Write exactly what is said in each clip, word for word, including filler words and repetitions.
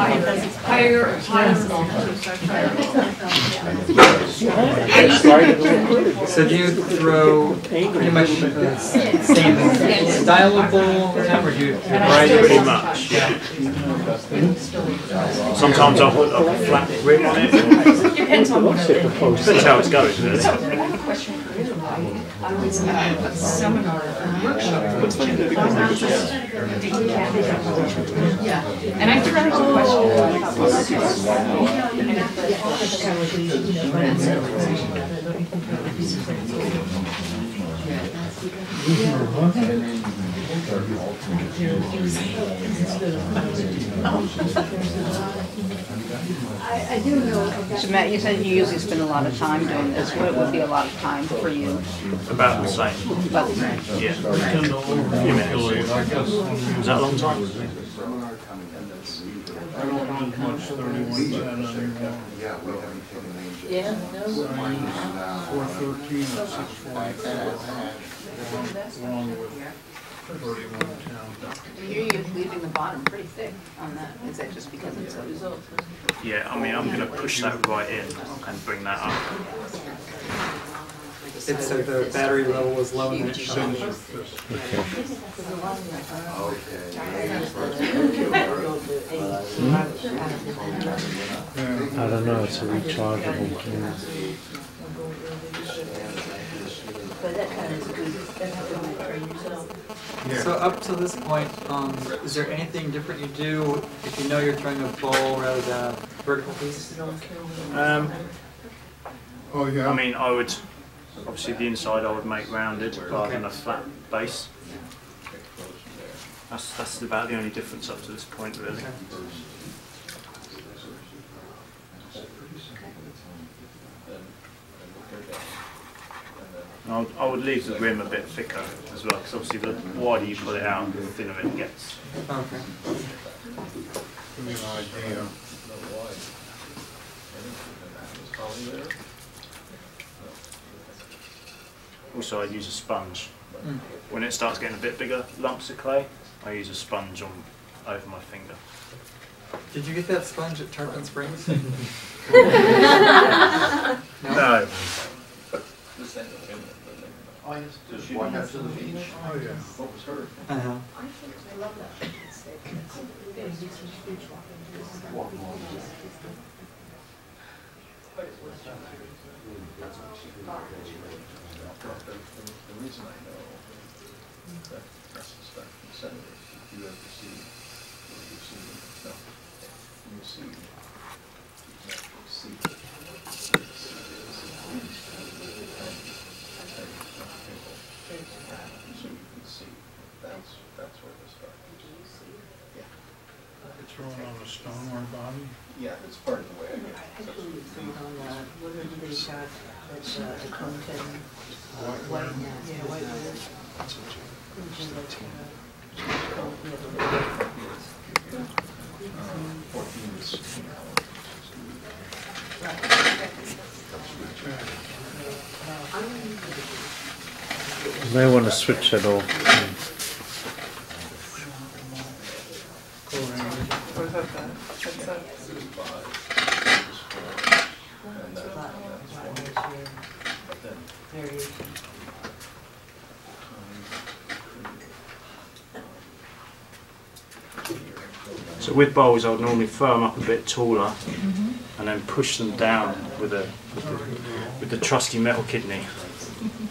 higher higher. So do you throw pretty much the same stylable them, or do you variety pretty much? Yeah. Sometimes I'll put a flat rib on it. Depends on what it is. Depends how it's going. I was at a seminar and workshop with yeah, and I tried to question. So Matt, you said you usually spend a lot of time doing this. What would be a lot of time for you? About the same. About the same. Yeah. Is that a long time? I don't know much thirty-one yeah, we haven't taken the yeah, four thirteen or six forty-four, along with You're leaving the bottom pretty thick on that. Is that just because it's a result? Yeah, I mean, I'm going to push that right in and bring that up. It said the battery level was low and it showed me. Okay. Hmm? I don't know, it's a rechargeable thing. Here. So up to this point, um, is there anything different you do if you know you're throwing a bowl rather than a vertical piece? Um, oh, yeah. I mean, I would, obviously the inside I would make rounded rather okay. than a flat base. That's, that's about the only difference up to this point, really. Okay. I would, I would leave the rim a bit thicker as well, because obviously the wider you put it out, the thinner it gets. Okay. Give me an idea. Also, I use a sponge. Mm. When it starts getting a bit bigger lumps of clay, I use a sponge on over my finger. Did you get that sponge at Turpin Springs? No. No. Does she walk out to the beach? Oh, yeah. What was her? Uh-huh. I think I love that. It's a walking. That's what she did. The reason I know that that's the stuff in the senator, if you ever see, or you see them, no, you see, you see. On a stone or a body? Yeah, it's part of the way I get it. I believe on uh, what did they shot at uh, the Compton? Uh, white man. Yeah, white man. That's what you fourteen is sixteen hours. You may want to switch it all. So with bowls, I would normally throw them up a bit taller, mm-hmm. and then push them down with a with the, with the trusty metal kidney. Mm-hmm.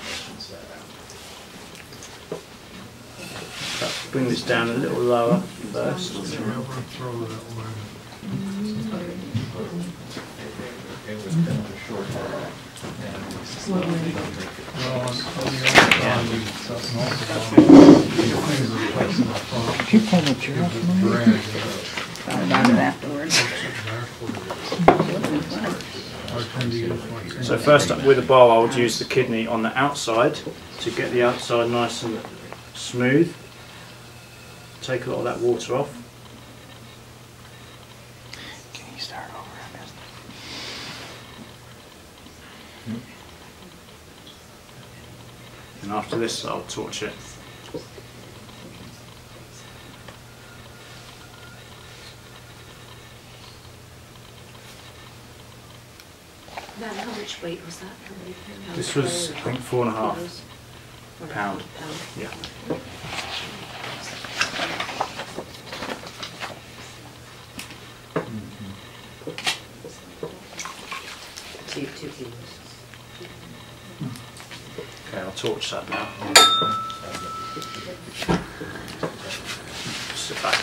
Bring this down a little lower first. She pulled the chair off of me. Thought about it afterwards. So first up with a bowl, I would use the kidney on the outside to get the outside nice and smooth. Take a lot of that water off. Can you start over? And after this, I'll torch it. Which weight was that? This was, I think, four and a half pounds. Pound. Pound. Yeah. Mm-hmm. Two, two kilos. Mm. Okay, I'll torch that now. Sit back.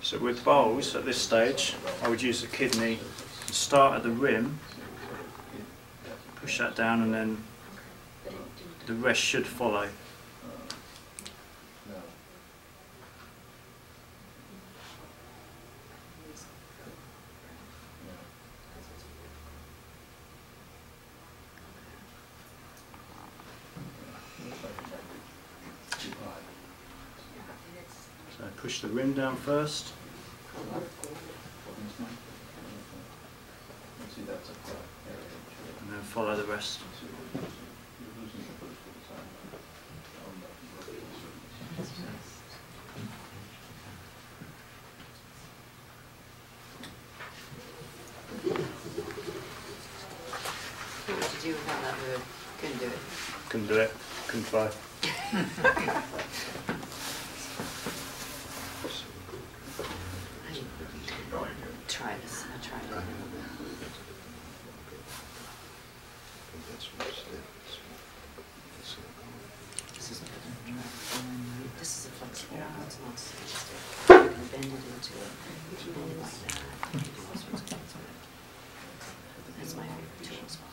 So with bowls, at this stage, I would use the kidney, start at the rim, push that down, and then the rest should follow. So push the rim down first. And then follow the rest. What did you do without that word? Couldn't do it. Couldn't do it. Couldn't fly. Try this. I tried it. This is a This is a flexible one. Yeah. It's not stiff. You can bend it into it. If you bend it like that, that's my favorite tool as well.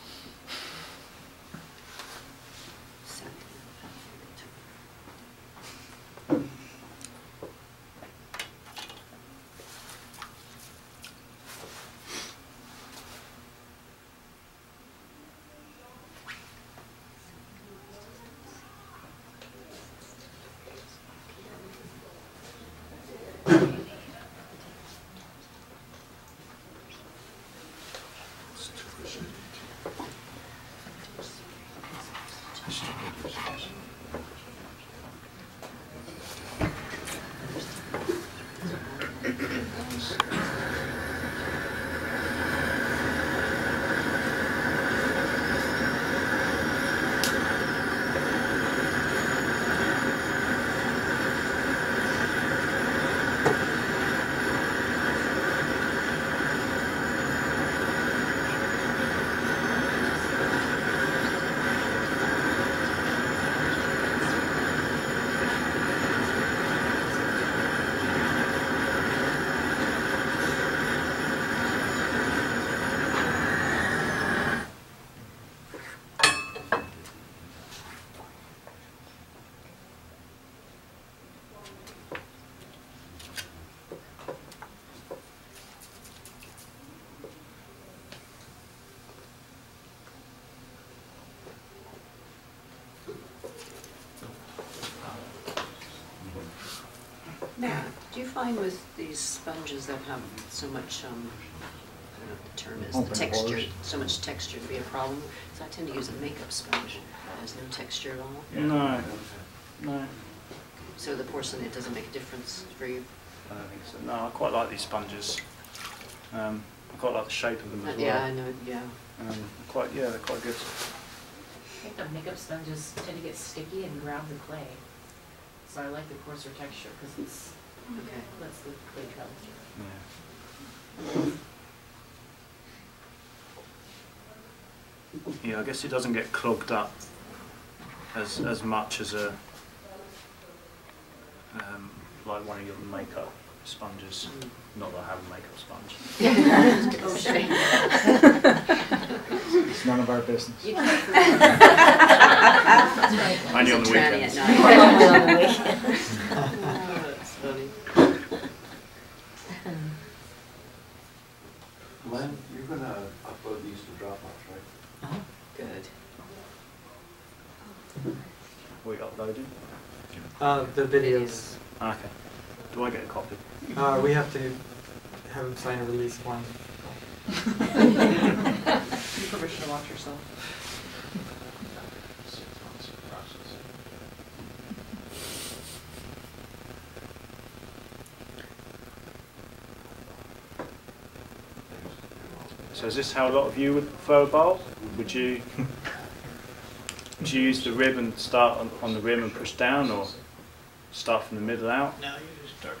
Now, do you find with these sponges that have so much um, I don't know, the term is, the texture, so much texture to be a problem. So I tend to use a makeup sponge. There's no texture at all. Yeah. No, no. So the porcelain, it doesn't make a difference for you? I don't think so. No, I quite like these sponges. Um, I quite like the shape of them as uh, yeah, well. Yeah, I know, yeah. Um, quite, yeah, they're quite good. I think the makeup sponges tend to get sticky and grab the clay. So I like the coarser texture because it's okay. That's the clay travel through. Yeah. Yeah, I guess it doesn't get clogged up as as much as a um, like one of your makeup sponges. Mm. Not that I have a makeup sponge. Oh, shame. It's none of our business. Only on the weekends. Oh, that's funny. Len, you're going to upload these to Dropbox, right? Oh, good. We uploading? Uh, the videos. Oh, okay. Do I get a copy? Uh, we have to have him sign a release form. You permission to watch yourself. So is this how a lot of you would throw a bowl? Would you would you use the rib and start on, on the rim and push down, or start from the middle out? No, you just start.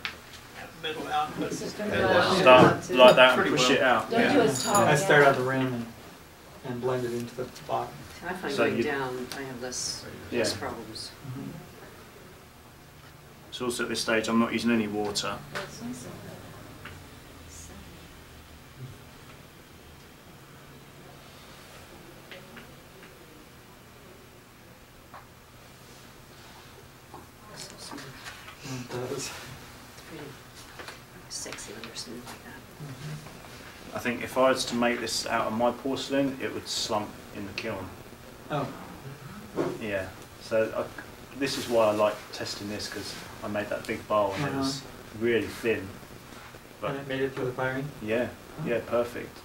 Middle out, but start like that and push well. It out. Don't yeah. do as tall. I start out the rim and, and blend it into the bottom. I find so going down, I have less, yeah. less problems. Mm-hmm. So also at this stage, I'm not using any water. It does. Sexy when they're smooth like that. Mm-hmm. I think if I was to make this out of my porcelain, it would slump in the kiln. Oh. Yeah. So I, this is why I like testing this, because I made that big bowl and uh-huh. it was really thin. But and it made it through the firing? Yeah. Oh. Yeah, perfect.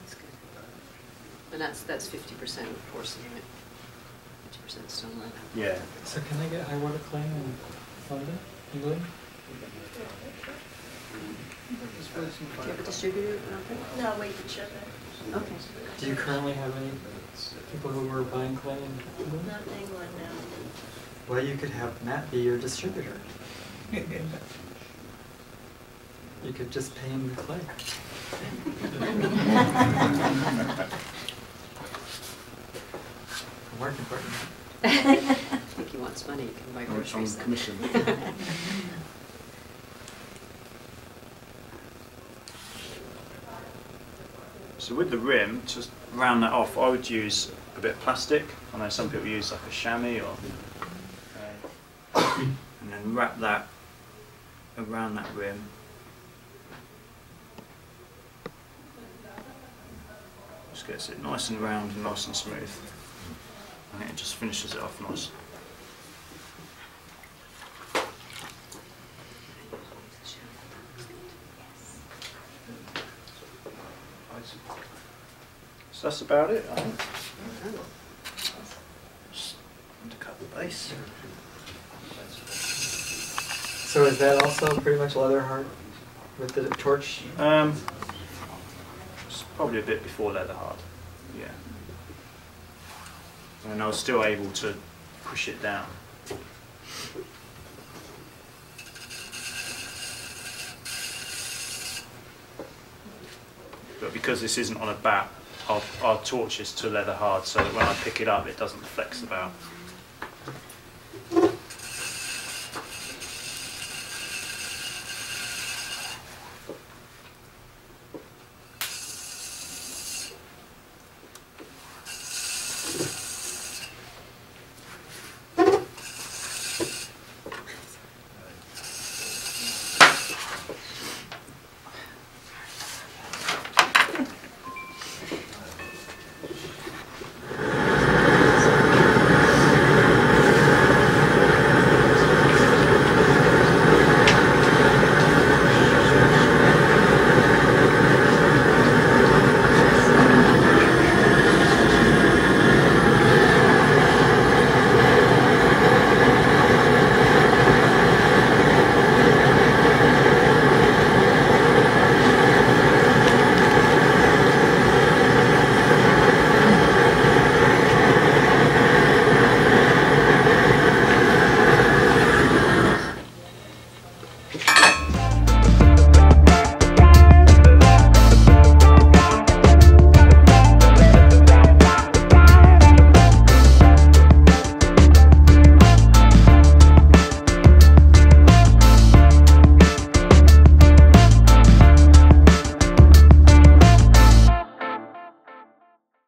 That's good. And that's that's fifty percent with porcelain, fifty percent stone lead. Yeah. So can I get high water clay and... Do you have a distributor? No, we can ship it. Okay. Do you currently have any people who are buying clay in England? Not in England, no. Well, you could have Matt be your distributor. You could just pay him the clay. I'm working for him. I think he wants money, he can buy groceries then. Commission. So with the rim, just round that off, I would use a bit of plastic. I know some people use like a chamois or... Uh, and then wrap that around that rim. Just gets it nice and round and nice and smooth. And it just finishes it off nice. So that's about it, I think. Just undercut the base. So is that also pretty much leather heart with the torch? Um, it's probably a bit before leather heart. Yeah. And I was still able to push it down. But because this isn't on a bat, I'll, I'll torch this to leather hard so that when I pick it up it doesn't flex about.